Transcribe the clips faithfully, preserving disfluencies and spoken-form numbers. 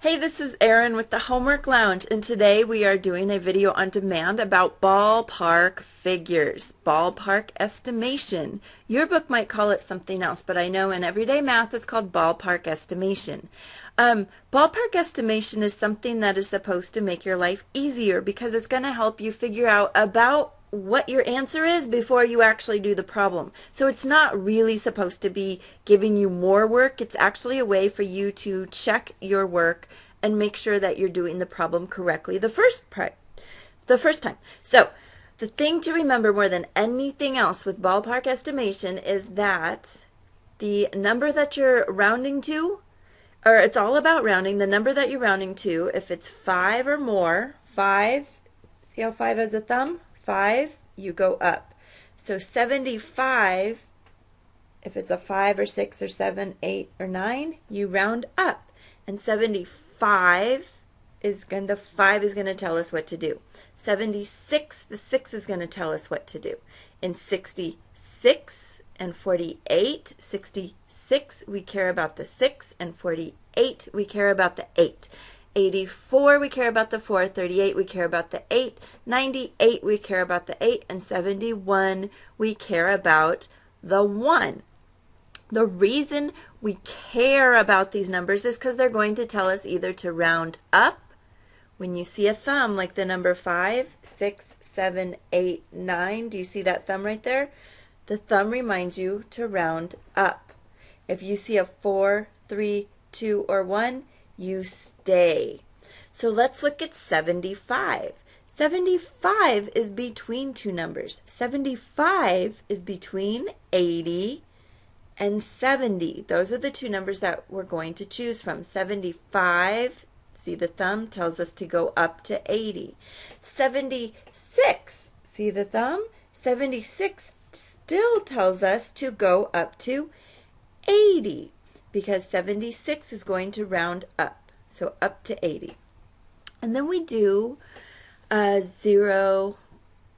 Hey, this is Erin with the Homework Lounge, and today we are doing a video on demand about ballpark figures, ballpark estimation. Your book might call it something else, but I know in everyday math it's called ballpark estimation. Um, ballpark estimation is something that is supposed to make your life easier because it's going to help you figure out about what your answer is before you actually do the problem. So it's not really supposed to be giving you more work. It's actually a way for you to check your work and make sure that you're doing the problem correctly the first part, the first time. So the thing to remember more than anything else with ballpark estimation is that the number that you're rounding to, or it's all about rounding, the number that you're rounding to, if it's five or more, five, see how five has a thumb? five, you go up. So seventy-five, if it's a five or six or seven, eight or nine, you round up. And seventy-five is going, the five is going to tell us what to do. seventy-six, the six is going to tell us what to do. In sixty-six and forty-eight, sixty-six, we care about the six, and forty-eight, we care about the eight. eighty-four, we care about the four, thirty-eight, we care about the eight, ninety-eight, we care about the eight, and seventy-one, we care about the one. The reason we care about these numbers is because they're going to tell us either to round up, when you see a thumb, like the number five, six, seven, eight, nine, do you see that thumb right there? The thumb reminds you to round up. If you see a four, three, two, or one, you stay. So let's look at seventy-five. seventy-five is between two numbers. seventy-five is between eighty and seventy. Those are the two numbers that we're going to choose from. seventy-five, see the thumb, tells us to go up to eighty. seventy-six, see the thumb? seventy-six still tells us to go up to eighty, because seventy-six is going to round up, so up to eighty. And then we do uh, zero,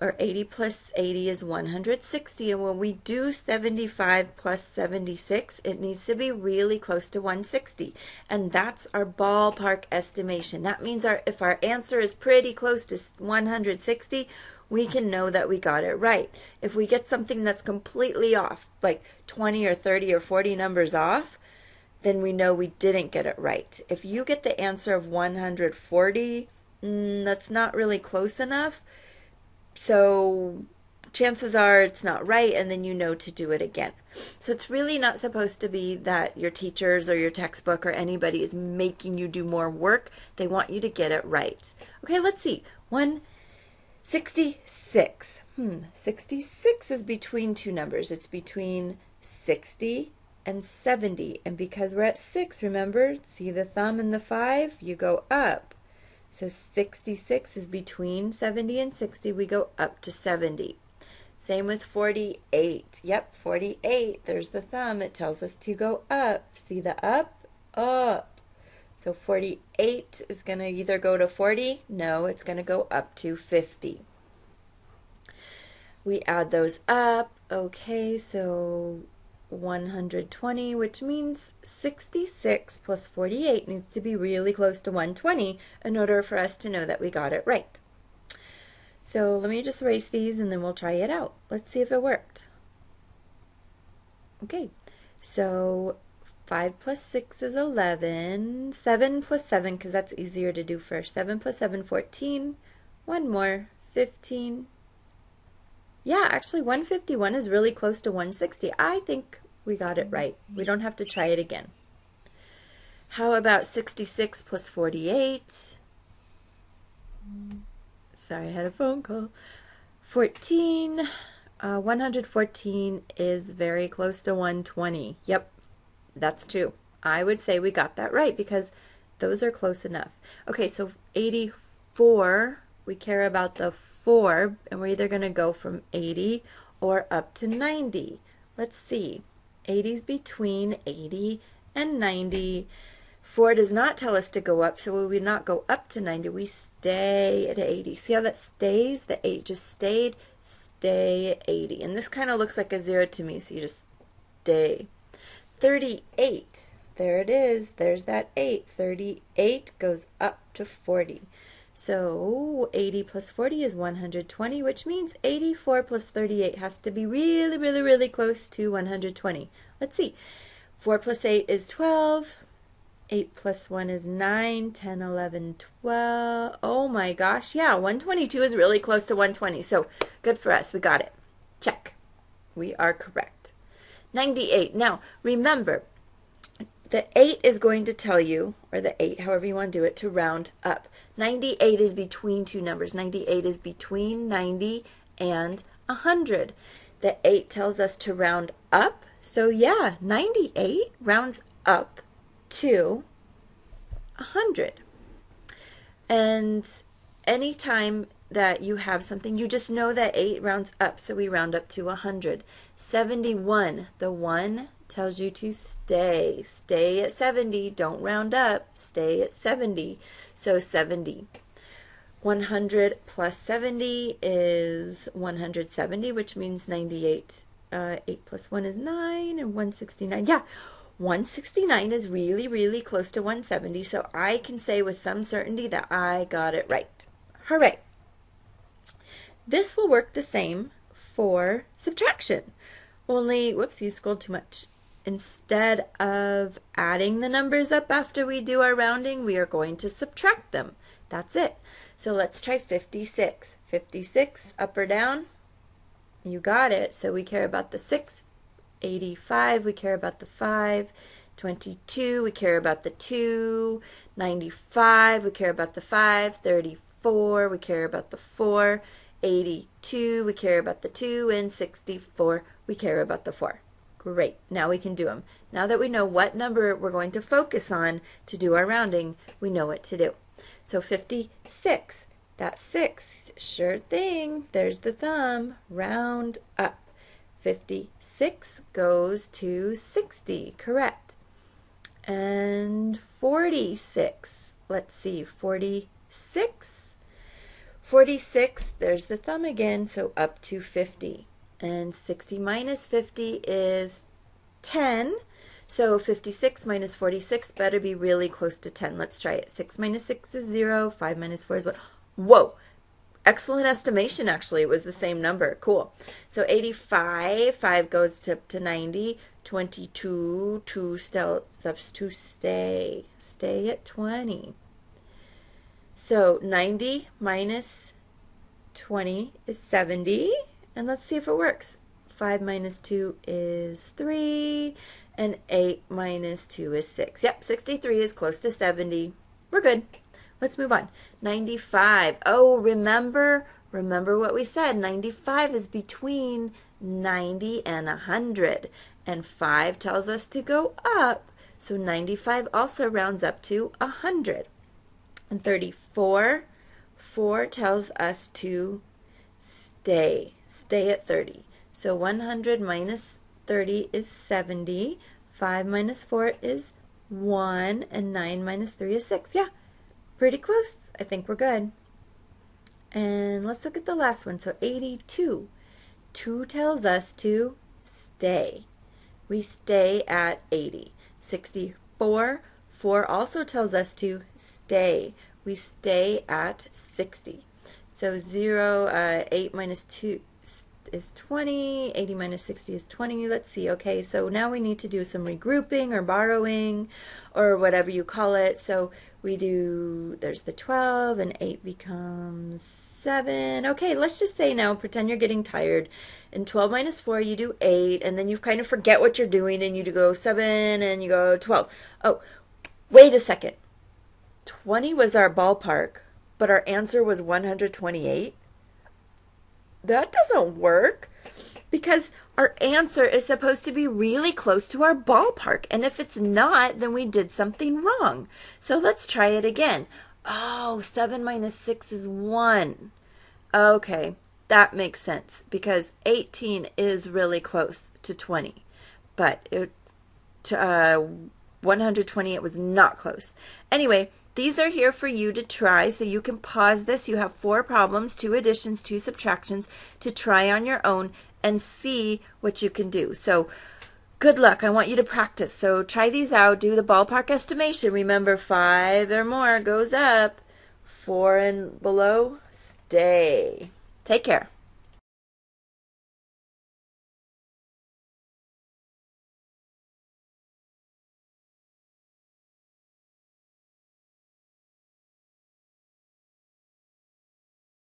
or eighty plus eighty is one hundred sixty, and when we do seventy-five plus seventy-six, it needs to be really close to one hundred sixty, and that's our ballpark estimation. That means our if our answer is pretty close to one hundred sixty, we can know that we got it right. If we get something that's completely off, like twenty or thirty or forty numbers off, then we know we didn't get it right. If you get the answer of one hundred forty, mm, that's not really close enough. So chances are it's not right, and then you know to do it again. So it's really not supposed to be that your teachers or your textbook or anybody is making you do more work. They want you to get it right. Okay, let's see. one sixty-six. Hmm, sixty-six is between two numbers. It's between sixty and seventy, and because we're at six, remember, see the thumb and the five, you go up. So sixty-six is between seventy and sixty, we go up to seventy. Same with forty-eight. Yep, forty-eight, there's the thumb, it tells us to go up. See the up? Up. So forty-eight is going to either go to forty, no, it's going to go up to fifty. We add those up. Okay, so one hundred twenty, which means sixty-six plus forty-eight needs to be really close to one hundred twenty in order for us to know that we got it right. So let me just erase these and then we'll try it out. Let's see if it worked. Okay, so five plus six is eleven, seven plus seven, because that's easier to do first, seven plus seven, fourteen, one more, fifteen. Yeah, actually one hundred fifty-one is really close to one hundred sixty. I think we got it right. We don't have to try it again. How about sixty-six plus forty-eight? Sorry, I had a phone call. fourteen. Uh, one hundred fourteen is very close to one hundred twenty. Yep, that's true. I would say we got that right because those are close enough. Okay, so eighty-four, we care about the four, and we're either going to go from eighty or up to ninety. Let's see. eighty is between eighty and ninety. four does not tell us to go up, so we would not go up to ninety. We stay at eighty. See how that stays? The eight just stayed. Stay at eighty. And this kind of looks like a zero to me, so you just stay. thirty-eight. There it is. There's that eight. thirty-eight goes up to forty. So eighty plus forty is one hundred twenty, which means eighty-four plus thirty-eight has to be really, really, really close to one hundred twenty. Let's see. four plus eight is twelve. eight plus one is nine, ten, eleven, twelve. Oh my gosh, yeah, one hundred twenty-two is really close to one hundred twenty, so good for us. We got it. Check. We are correct. ninety-eight. Now, remember, the eight is going to tell you, or the eight, however you want to do it, to round up. ninety-eight is between two numbers. ninety-eight is between ninety and one hundred. The eight tells us to round up, so yeah, ninety-eight rounds up to one hundred. And anytime that you have something, you just know that eight rounds up, so we round up to one hundred. seventy-one, the one tells you to stay. Stay at seventy, don't round up, stay at seventy, so seventy. one hundred plus seventy is one hundred seventy, which means ninety-eight. Uh, eight plus one is nine, and one hundred sixty-nine, yeah. one hundred sixty-nine is really, really close to one hundred seventy, so I can say with some certainty that I got it right. Hooray! This will work the same for subtraction, only, whoopsie, scrolled too much. Instead of adding the numbers up after we do our rounding, we are going to subtract them. That's it. So let's try fifty-six. fifty-six, up or down? You got it. So we care about the six. eighty-five, we care about the five. twenty-two, we care about the two. ninety-five, we care about the five. thirty-four, we care about the four. eighty-two, we care about the two. And sixty-four, we care about the four. Great. Now we can do them. Now that we know what number we're going to focus on to do our rounding, we know what to do. So fifty-six, that six, sure thing. There's the thumb. Round up. fifty-six goes to sixty, correct. And forty-six, let's see, forty-six. forty-six, there's the thumb again, so up to fifty. And sixty minus fifty is ten, so fifty-six minus forty-six better be really close to ten. Let's try it. six minus six is zero, five minus four is one. Whoa! Excellent estimation, actually. It was the same number. Cool. So eighty-five, five goes to, to ninety. twenty-two, two steps to stay. Stay at twenty. So ninety minus twenty is seventy. And let's see if it works. five minus two is three. And eight minus two is six. Yep, sixty-three is close to seventy. We're good. Let's move on. ninety-five. Oh, remember, remember what we said. ninety-five is between ninety and one hundred. And five tells us to go up. So ninety-five also rounds up to one hundred. And thirty-four, four tells us to stay. Stay at thirty. So one hundred minus thirty is seventy. five minus four is one. And nine minus three is six. Yeah. Pretty close. I think we're good. And let's look at the last one. So eighty-two. two tells us to stay. We stay at eighty. sixty-four. four also tells us to stay. We stay at sixty. So zero, uh, eight minus two is twenty. eighty minus sixty is twenty. Let's see. Okay, so now we need to do some regrouping or borrowing or whatever you call it. So we do, there's the twelve, and eight becomes seven. Okay, let's just say now, pretend you're getting tired. In twelve minus four, you do eight, and then you kind of forget what you're doing, and you go seven, and you go twelve. Oh, wait a second. twenty was our ballpark, but our answer was one hundred twenty-eight. That doesn't work, because our answer is supposed to be really close to our ballpark, and if it's not, then we did something wrong. So let's try it again. Oh, seven minus six is one. Okay, that makes sense, because eighteen is really close to twenty, but it, to, uh, one hundred twenty, it was not close. Anyway, these are here for you to try, so you can pause this. You have four problems, two additions, two subtractions, to try on your own and see what you can do. So Good luck. I want you to practice. So try these out. Do the ballpark estimation. Remember, five or more goes up. Four and below, stay. Take care.